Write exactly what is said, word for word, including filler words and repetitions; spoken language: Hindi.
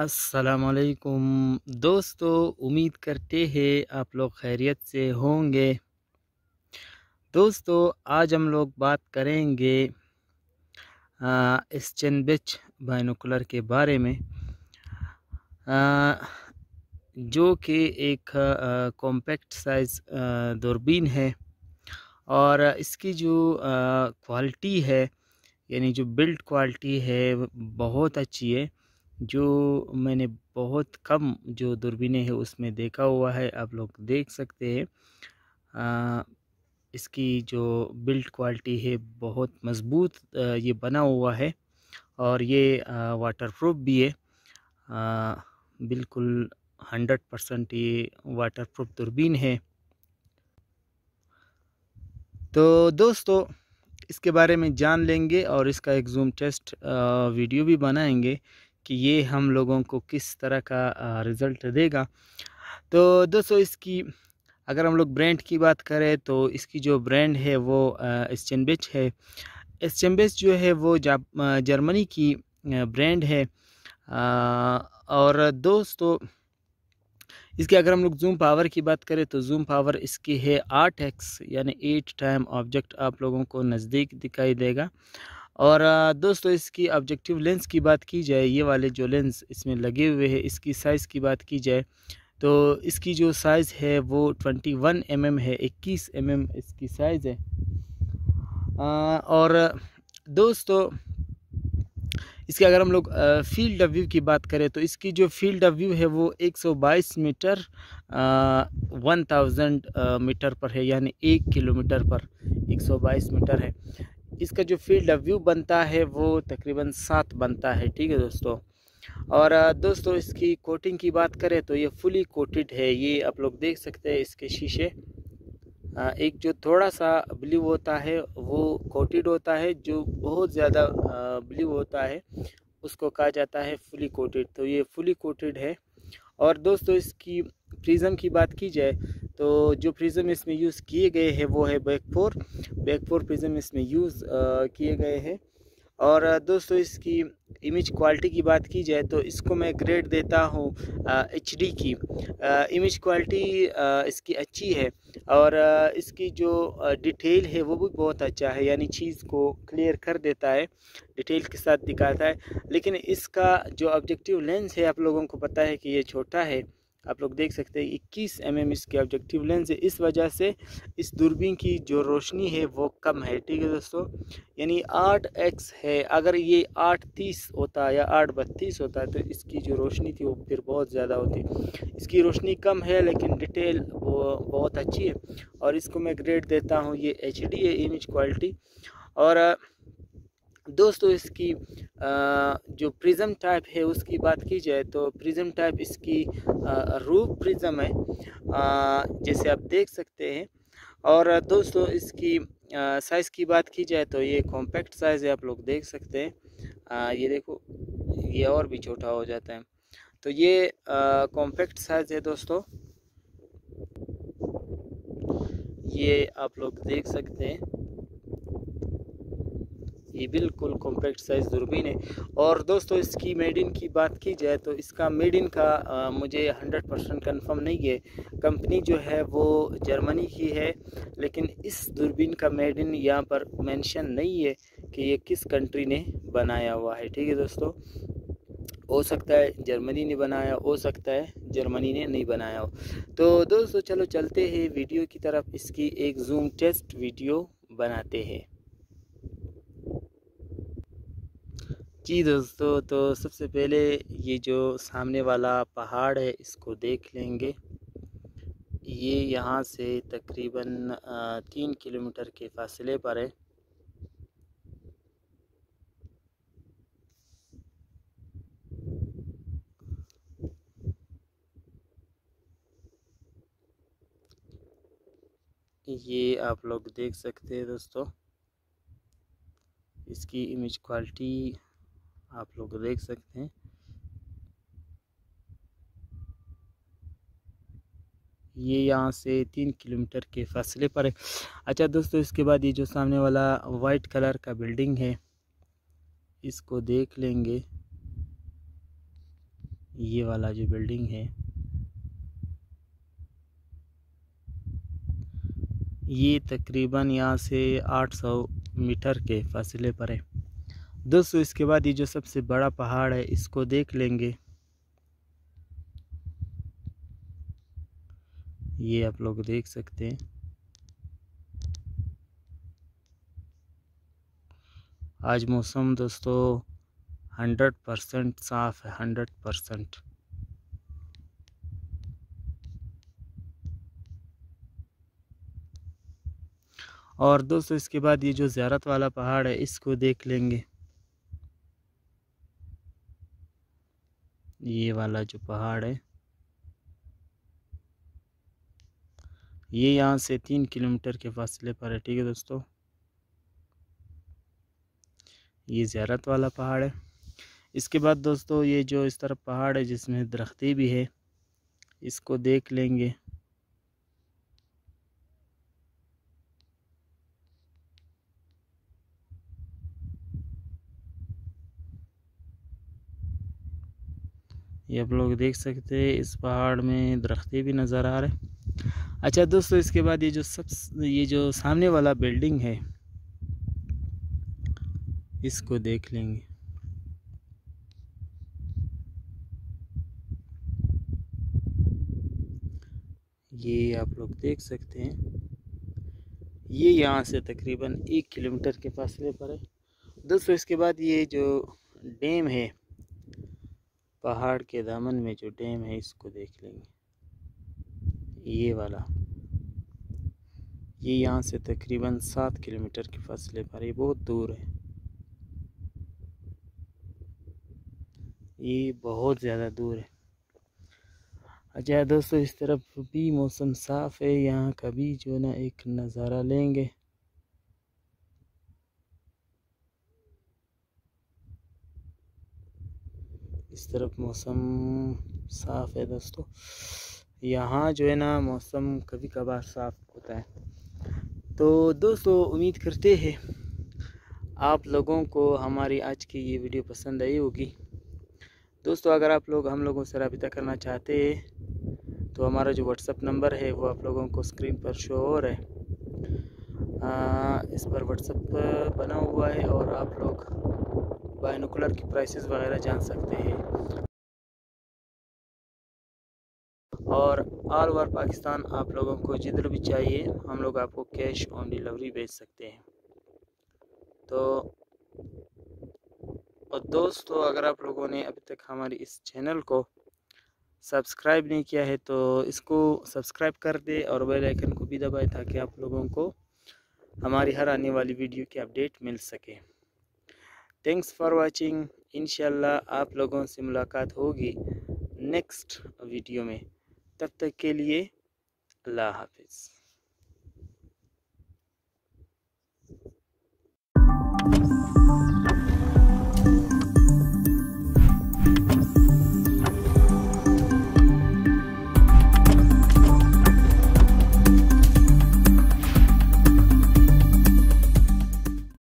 अस्सलामुअलैकुम दोस्तों, उम्मीद करते हैं आप लोग खैरियत से होंगे। दोस्तों आज हम लोग बात करेंगे एस्चेनबच बाइनोकुलर के बारे में, आ, जो कि एक कॉम्पैक्ट साइज़ दूरबीन है और इसकी जो क्वालिटी है यानी जो बिल्ड क्वालिटी है बहुत अच्छी है, जो मैंने बहुत कम जो दूरबीनें हैं उसमें देखा हुआ है। आप लोग देख सकते हैं इसकी जो बिल्ड क्वालिटी है बहुत मज़बूत ये बना हुआ है और ये वाटरप्रूफ भी है, आ, बिल्कुल हंड्रेड परसेंट ये वाटरप्रूफ दूरबीन है। तो दोस्तों इसके बारे में जान लेंगे और इसका एक जूम टेस्ट वीडियो भी बनाएंगे कि ये हम लोगों को किस तरह का रिज़ल्ट देगा। तो दोस्तों इसकी अगर हम लोग ब्रांड की बात करें तो इसकी जो ब्रांड है वो एस्चेनबच है। एस्चेनबच जो है वो जर्मनी की ब्रांड है। और दोस्तों इसके अगर हम लोग जूम पावर की बात करें तो जूम पावर इसकी है आठ एक्स यानी एट टाइम ऑब्जेक्ट आप लोगों को नज़दीक दिखाई देगा। और दोस्तों इसकी ऑब्जेक्टिव लेंस की बात की जाए, ये वाले जो लेंस इसमें लगे हुए हैं, इसकी साइज़ की बात की जाए तो इसकी जो साइज़ है वो इक्कीस एम एम है, इक्कीस एम एम इसकी साइज़ है। और दोस्तों इसके अगर हम लोग फील्ड ऑफ व्यू की बात करें तो इसकी जो फील्ड ऑफ व्यू है वो एक सौ बाईस मीटर एक हज़ार मीटर पर है यानी एक किलोमीटर पर एक सौ बाईस मीटर है। इसका जो फील्ड ऑफ व्यू बनता है वो तकरीबन सात बनता है, ठीक है दोस्तों। और दोस्तों इसकी कोटिंग की बात करें तो ये फुली कोटेड है, ये आप लोग देख सकते हैं। इसके शीशे एक जो थोड़ा सा ब्लू होता है वो कोटेड होता है, जो बहुत ज़्यादा ब्लू होता है उसको कहा जाता है फुली कोटेड, तो ये फुली कोटेड है। और दोस्तों इसकी प्रिज़म की बात की जाए तो जो प्रिज़म इसमें यूज़ किए गए हैं वो है back four back four prism इसमें यूज़ किए गए हैं। और दोस्तों इसकी इमेज क्वालिटी की बात की जाए तो इसको मैं ग्रेड देता हूँ एच डी की। आ, इमेज क्वालिटी आ, इसकी अच्छी है और आ, इसकी जो डिटेल है वो भी बहुत अच्छा है, यानी चीज़ को क्लियर कर देता है, डिटेल के साथ दिखाता है। लेकिन इसका जो ऑब्जेक्टिव लेंस है आप लोगों को पता है कि ये छोटा है, आप लोग देख सकते हैं इक्कीस एम एम इसके ऑब्जेक्टिव लेंस है। इस वजह से इस दूरबीन की जो रोशनी है वो कम है, ठीक है दोस्तों, यानी आठ एक्स है। अगर ये आठ तीस होता या आठ बत्तीस होता तो इसकी जो रोशनी थी वो फिर बहुत ज़्यादा होती। इसकी रोशनी कम है लेकिन डिटेल वो बहुत अच्छी है और इसको मैं ग्रेड देता हूँ, ये एच डी है इमेज क्वालिटी। और दोस्तों इसकी जो प्रिज़म टाइप है उसकी बात की जाए तो प्रिज़म टाइप इसकी रूफ प्रिज़म है, जैसे आप देख सकते हैं। और दोस्तों इसकी साइज़ की बात की जाए तो ये कॉम्पैक्ट साइज़ है, आप लोग देख सकते हैं। ये देखो ये और भी छोटा हो जाता है, तो ये कॉम्पैक्ट साइज़ है दोस्तों, ये आप लोग देख सकते हैं। ये बिल्कुल कॉम्पैक्ट साइज़ दूरबीन है। और दोस्तों इसकी मेड इन की बात की जाए तो इसका मेड इन का आ, मुझे हंड्रेड परसेंट कन्फर्म नहीं है, कंपनी जो है वो जर्मनी की है लेकिन इस दूरबीन का मेड इन यहाँ पर मेंशन नहीं है कि ये किस कंट्री ने बनाया हुआ है, ठीक है दोस्तों। हो सकता है जर्मनी ने बनाया, हो सकता है जर्मनी ने नहीं बनाया हो। तो दोस्तों चलो चलते हैं वीडियो की तरफ, इसकी एक जूम टेस्ट वीडियो बनाते हैं। जी दोस्तों तो सबसे पहले ये जो सामने वाला पहाड़ है इसको देख लेंगे। ये यहाँ से तकरीबन तीन किलोमीटर के फासले पर है। ये आप लोग देख सकते हैं दोस्तों, इसकी इमेज क्वालिटी आप लोग देख सकते हैं। ये यहाँ से तीन किलोमीटर के फासले पर है। अच्छा दोस्तों इसके बाद ये जो सामने वाला वाइट कलर का बिल्डिंग है इसको देख लेंगे। ये वाला जो बिल्डिंग है ये तकरीबन यहाँ से आठ सौ मीटर के फासले पर है दोस्तों। इसके बाद ये जो सबसे बड़ा पहाड़ है इसको देख लेंगे, ये आप लोग देख सकते हैं। आज मौसम दोस्तों हंड्रेड परसेंट साफ़ है, हंड्रेड परसेंट। और दोस्तों इसके बाद ये जो ज़ियारत वाला पहाड़ है इसको देख लेंगे, ये वाला जो पहाड़ है ये यहाँ से तीन किलोमीटर के फासले पर है। ठीक है दोस्तों, ये ज़ियारत वाला पहाड़ है। इसके बाद दोस्तों ये जो इस तरफ पहाड़ है जिसमें दरख्ती भी है इसको देख लेंगे। ये आप लोग देख सकते हैं, इस पहाड़ में दरख्ती भी नज़र आ रहे हैं। अच्छा दोस्तों इसके बाद ये जो सब ये जो सामने वाला बिल्डिंग है इसको देख लेंगे। ये आप लोग देख सकते हैं, ये यहाँ से तकरीबन एक किलोमीटर के फासले पर है दोस्तों। इसके बाद ये जो डैम है पहाड़ के दामन में जो डैम है इसको देख लेंगे, ये वाला, ये यहाँ से तकरीबन सात किलोमीटर के फासले पर, ये बहुत दूर है, ये बहुत ज़्यादा दूर है। अच्छा दोस्तों इस तरफ भी मौसम साफ़ है, यहाँ का भी जो ना एक नज़ारा लेंगे। इस तरफ मौसम साफ़ है दोस्तों, यहाँ जो है ना मौसम कभी कभार साफ़ होता है। तो दोस्तों उम्मीद करते हैं आप लोगों को हमारी आज की ये वीडियो पसंद आई होगी। दोस्तों अगर आप लोग हम लोगों से रब्ता करना चाहते हैं तो हमारा जो व्हाट्सअप नंबर है वो आप लोगों को स्क्रीन पर शो हो रहा है, आ, इस पर व्हाट्सअप बना हुआ है और आप लोग बाइनोकुलर की प्राइसेस वगैरह जान सकते हैं। और ऑल ओवर पाकिस्तान आप लोगों को जिधर भी चाहिए हम लोग आपको कैश ऑन डिलीवरी भेज सकते हैं। तो और दोस्तों अगर आप लोगों ने अभी तक हमारी इस चैनल को सब्सक्राइब नहीं किया है तो इसको सब्सक्राइब कर दें और बेल आइकन को भी दबाएं ताकि आप लोगों को हमारी हर आने वाली वीडियो की अपडेट मिल सके। Thanks for watching. इंशाल्लाह आप लोगों से मुलाकात होगी नेक्स्ट वीडियो में, तब तक के लिए अल्लाह हाफिज़।